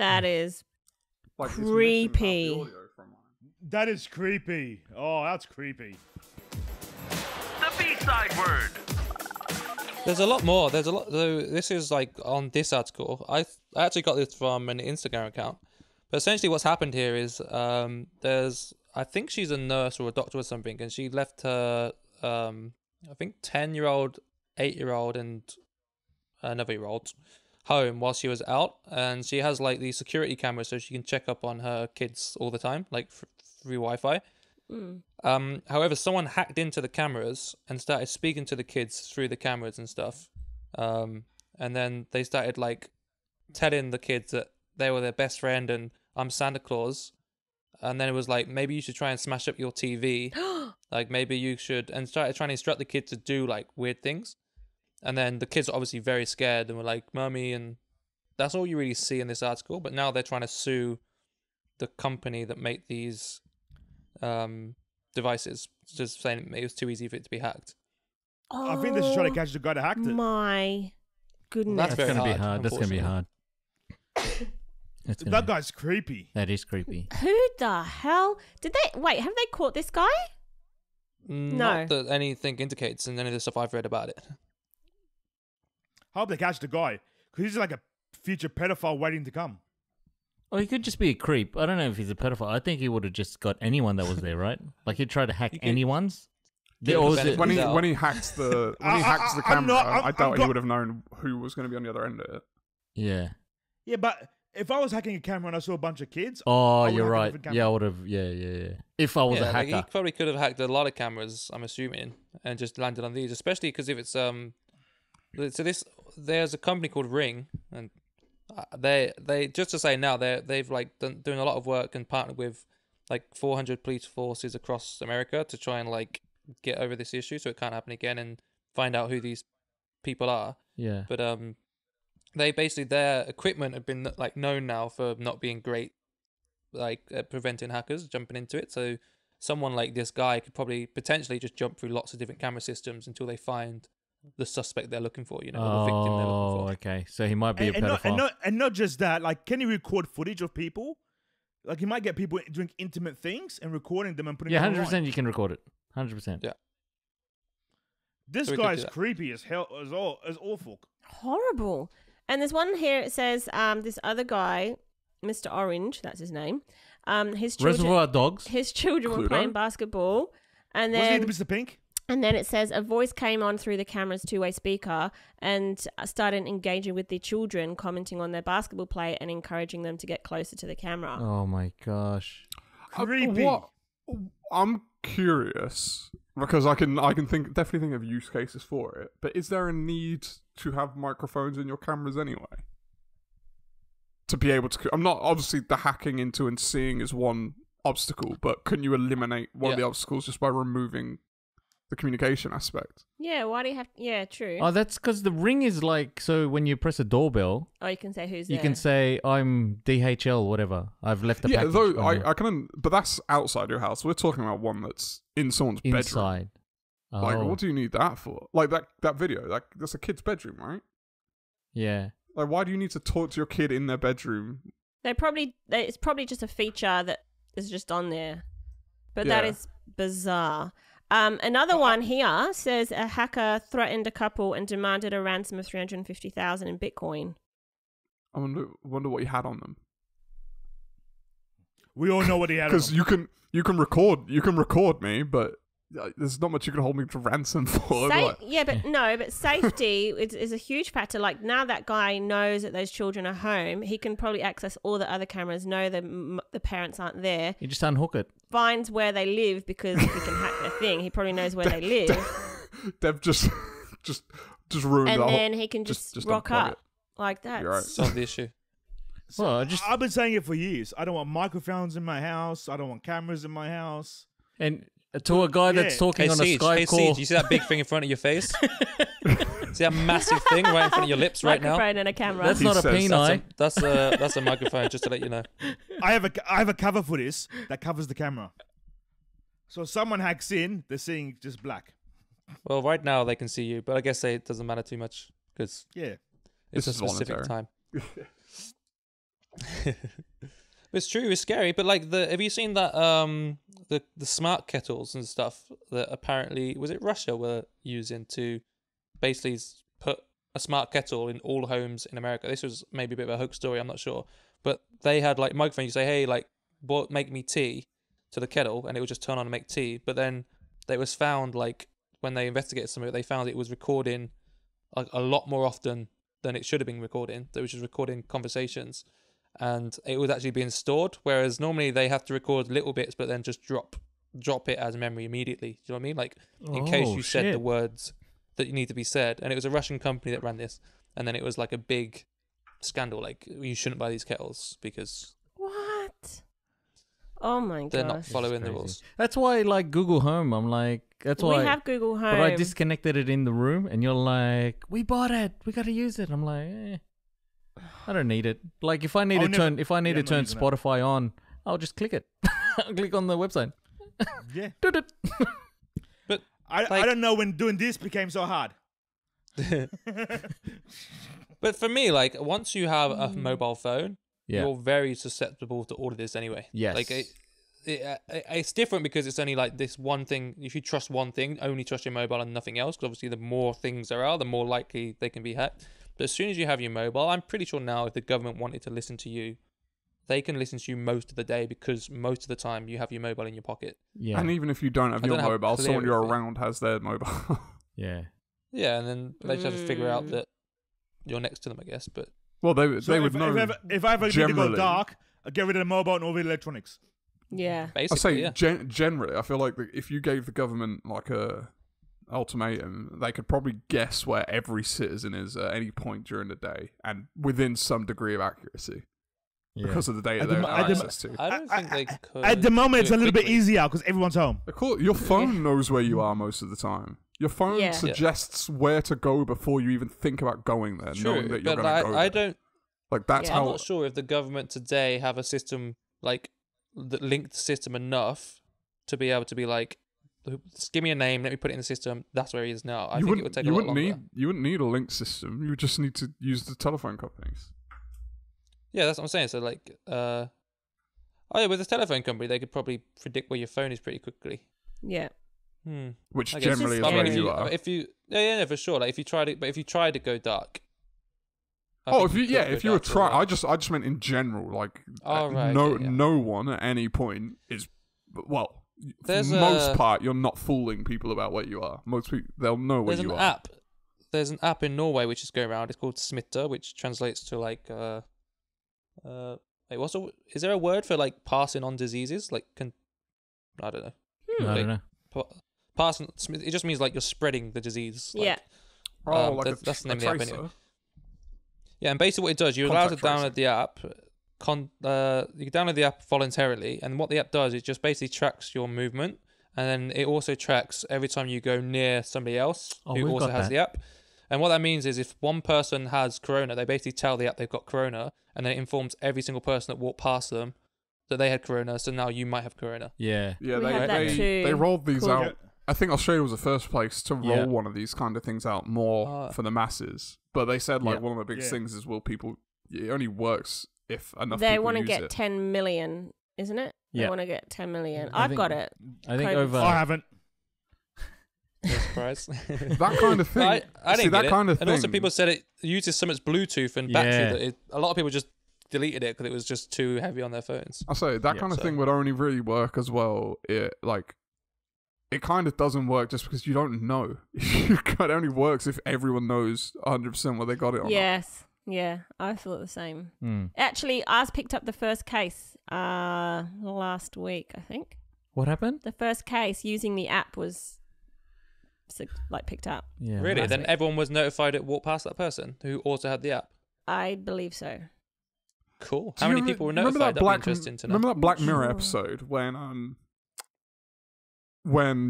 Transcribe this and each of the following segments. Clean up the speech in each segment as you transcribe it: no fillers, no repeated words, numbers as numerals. That is creepy. That is creepy. Oh, that's creepy. The B-side word. There's a lot more. There's a lot. So this is like on this article. I actually got this from an Instagram account. But essentially what's happened here is there's, I think she's a nurse or a doctor or something, and she left her, I think 10-year-old, 8-year-old and another year-old home while she was out. And she has like these security cameras so she can check up on her kids all the time, like through Wi-Fi. Mm. However, someone hacked into the cameras and started speaking to the kids through the cameras and stuff. And then they started like telling the kids that they were their best friend and I'm Santa Claus. And then it was like, maybe you should try and smash up your TV. Like maybe you should, and started trying to instruct the kids to do like weird things. And then the kids are obviously very scared and were like, Mummy, and that's all you really see in this article. But now they're trying to sue the company that make these devices, just saying it was too easy for it to be hacked. Oh, I think they're just trying to catch the guy that hacked it. My goodness. Well, that's going to be hard. That's going to be hard. That guy's creepy. That is creepy. Who the hell did they? Wait, have they caught this guy? No. Not that anything indicates in any of the stuff I've read about it. How they catch the guy? Because he's like a future pedophile waiting to come. Or he could just be a creep. I don't know if he's a pedophile. I think he would have just got anyone that was there, right? Like he'd try to hack anyone's. When he hacks the camera, I doubt he would have known who was going to be on the other end of it. Yeah. Yeah, but if I was hacking a camera and I saw a bunch of kids, oh, you're right. Yeah, I would have. Yeah. If I was a hacker, like he probably could have hacked a lot of cameras, I'm assuming, and just landed on these. Especially because if it's so this, there's a company called Ring, and they just to say now they've like done, doing a lot of work and partnered with like 400 police forces across America to try and like get over this issue so it can't happen again and find out who these people are. Yeah. But they basically, their equipment have been like known now for not being great, like preventing hackers jumping into it. So someone like this guy could probably potentially just jump through lots of different camera systems until they find the suspect they're looking for, you know, or the victim they're looking for. Okay. So he might be a pedophile. And not just that, like, can he record footage of people? Like, he might get people doing intimate things and recording them and putting them online. Yeah, 100% you can record it. 100%. Yeah. This guy's creepy as hell, as awful. Horrible. And there's one here, it says, this other guy, Mr. Orange, that's his name. His children, Reservoir Dogs. His children were playing basketball. And then, wasn't he the Mr. Pink? And then it says a voice came on through the camera's two-way speaker and started engaging with the children, commenting on their basketball play and encouraging them to get closer to the camera. Oh my gosh. Creepy. I'm curious because I can definitely think of use cases for it, but is there a need to have microphones in your cameras anyway? To be able to, I'm not, obviously the hacking into and seeing is one obstacle, but couldn't you eliminate one of the obstacles just by removing the communication aspect? Yeah, why do you have... Yeah, true. Oh, that's because the Ring is like... So when you press a doorbell... Oh, you can say who's there. You can say, I'm DHL, whatever. I've left a package. Yeah, though, I can... But that's outside your house. We're talking about one that's in someone's bedroom. Inside. Oh. Like, what do you need that for? Like, that video, like, that's a kid's bedroom, right? Yeah. Like, why do you need to talk to your kid in their bedroom? It's probably just a feature that is just on there. But that is bizarre. Another one here says a hacker threatened a couple and demanded a ransom of 350,000 in Bitcoin. I wonder what he had on them. We all know what he had on them. Because you can record me, but there's not much you can hold me to ransom for. Yeah, but no, but safety is a huge factor. Like now that guy knows that those children are home, he can probably access all the other cameras, know the parents aren't there. You just unhook it. Finds where they live because he can hack their thing. He probably knows where they live. Dev just ruined and the whole... And then he can just rock up like that. Right. Solve the issue. So I've been saying it for years. I don't want microphones in my house. I don't want cameras in my house. And... To a guy that's talking on a Skype call. Siege, you see that big thing in front of your face? See that massive thing right in front of your lips right now? Microphone and a camera. That's not a penis. That's a microphone, just to let you know. I have a cover for this that covers the camera. So if someone hacks in, they're seeing just black. Well, right now they can see you, but I guess it doesn't matter too much because it's a specific time. It's true. It's scary. But like have you seen that the smart kettles and stuff that apparently was it Russia were using to basically put a smart kettle in all homes in America? This was maybe a bit of a hoax story. I'm not sure, but they had like microphones. You say, hey, like, make me tea to the kettle, and it would just turn on and make tea. But then they was found like when they investigated some of it, they found it was recording like a lot more often than it should have been recording. They were just recording conversations. And it was actually being stored, whereas normally they have to record little bits, but then just drop it as memory immediately. Do you know what I mean? Like in case you said the words that you need to be said. And it was a Russian company that ran this, and then it was like a big scandal. Like you shouldn't buy these kettles because what? Oh my gosh, they're not following the rules. That's why, like Google Home, I'm like, that's why we have Google Home. But I disconnected it in the room, and you're like, we bought it, we got to use it. I'm like, eh. I don't need it. Like if I need to turn Spotify on, I'll just click it. I'll click on the website. Yeah. But I don't know when doing this became so hard. But for me, like once you have a mobile phone, you're very susceptible to all of this anyway. Yes. Like it's different because it's only like this one thing. If you trust one thing, only trust your mobile and nothing else. Because obviously, the more things there are, the more likely they can be hacked. But as soon as you have your mobile, I'm pretty sure now if the government wanted to listen to you, they can listen to you most of the day because most of the time you have your mobile in your pocket. Yeah. And even if you don't have your mobile, someone you're around has their mobile. Yeah. Yeah, and then they just have to figure out that you're next to them, I guess. But well, they would know. If I ever need to go dark, I'd get rid of the mobile and all the electronics. Yeah. Basically, I say generally, I feel like if you gave the government like a ultimatum, they could probably guess where every citizen is at any point during the day and within some degree of accuracy because of the data they have access to. I don't think they could. At the moment, it's a little bit easier because everyone's home. Of course, your phone knows where you are most of the time. Your phone suggests where to go before you even think about going there, knowing that you're going to go there. I don't. Like that's how. I'm not sure if the government today have a system like that linked the system enough to be able to be like, give me a name, let me put it in the system, that's where he is now. I think it would take a lot longer. You wouldn't need a link system, you would just need to use the telephone companies. Yeah, that's what I'm saying. So like with a telephone company they could probably predict where your phone is pretty quickly. Yeah. Which generally is where you are. Yeah, for sure. Like if you try to go dark. If you were trying, I just meant in general, like no one at any point is For the most part, you're not fooling people about where you are. Most people, they'll know where you are. There's an app in Norway which is going around. It's called Smitter, which translates to like, is there a word for like passing on diseases? Like, I don't know. I don't know. It just means like you're spreading the disease. Like, yeah. That's the name of the app anyway. Yeah, and basically what it does, you're allowed to download the app. You download the app voluntarily, and what the app does is just basically tracks your movement, and then it also tracks every time you go near somebody else who also has the app. And what that means is if one person has corona, they basically tell the app they've got corona, and then it informs every single person that walked past them that they had corona, so now you might have corona. Yeah. Yeah, they rolled these out. I think Australia was the first place to roll one of these kind of things out more for the masses. But they said like one of the big things is it only works if enough people want to get it. 10 million, isn't it? Yeah. They want to get 10 million. I've got it. I think over... I haven't. No surprise. That kind of thing. I didn't get it. Kind of thing. And also people said it uses so much Bluetooth and battery that a lot of people just deleted it because it was just too heavy on their phones. I say that kind of thing would only really work as well. It kind of doesn't work just because you don't know. It only works if everyone knows 100% where they got it on. Yes. Yeah, I thought the same. Actually, ours picked up the first case last week, I think. What happened? The first case using the app was like picked up. Yeah. Really? Then everyone was notified it walked past that person who also had the app? I believe so. Cool. How many people were notified? Remember that Black Mirror episode when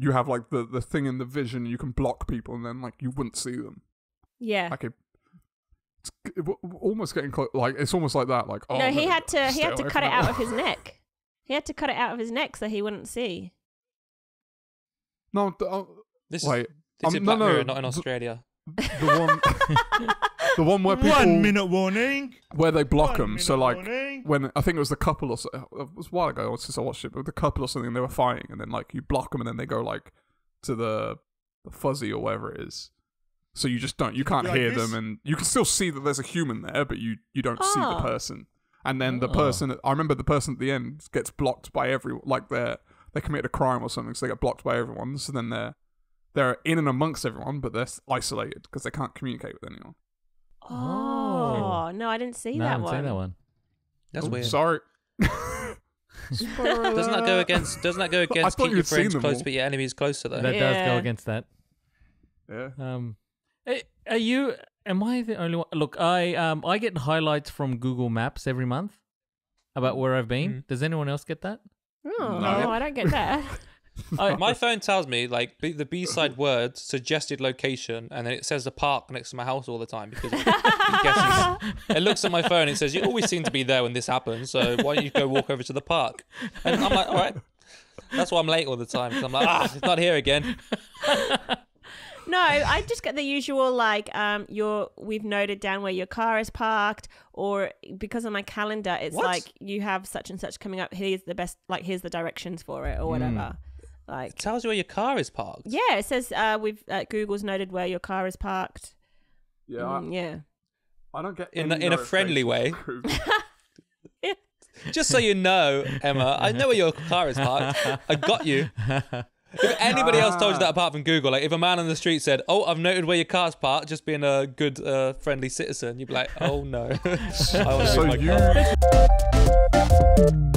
you have like the thing in the vision, you can block people and then like you wouldn't see them? Yeah. Like almost getting close, like it's almost like that. Like he had to cut it out of his neck. He had to cut it out of his neck so he wouldn't see. No, this is Black Mirror, not in Australia. The one The one where people... 1 minute warning! Where they block them. So, like, when... I think it was the couple or so... It was a while ago since I watched it, but the couple or something, they were fighting, and then, like, you block them, and then they go, like, to the fuzzy or whatever it is. So you just don't... You can't hear them, and you can still see that there's a human there, but you don't see the person. And then the person... I remember the person at the end gets blocked by everyone. Like, they committed a crime or something, so they get blocked by everyone. So then they're in and amongst everyone, but they're isolated because they can't communicate with anyone. Oh, no, I didn't see that one. I didn't see that one. That's weird. Sorry. Doesn't that go against, keep your friends close but your enemies closer, though? That does go against that. Yeah. Are you, am I the only one? Look, I get highlights from Google Maps every month about where I've been. Does anyone else get that? Oh, no, I don't get that. My phone tells me like the B-side word, suggested location, and then it says the park next to my house all the time because it looks at my phone and it says you always seem to be there when this happens, so why don't you go walk over to the park? And I'm like, all right, that's why I'm late all the time because I'm like, ah, it's not here again. No, I just get the usual like we've noted down where your car is parked, or because of my calendar it's like you have such and such coming up, here's the best, like here's the directions for it or whatever. Like, it tells you where your car is parked. Yeah, it says we've Google's noted where your car is parked. Yeah, I don't get in a friendly way. Just so you know, Emma, I know where your car is parked. I got you. If anybody else told you that apart from Google, like if a man on the street said, "Oh, I've noted where your car's parked," just being a good, friendly citizen, you'd be like, "Oh no." I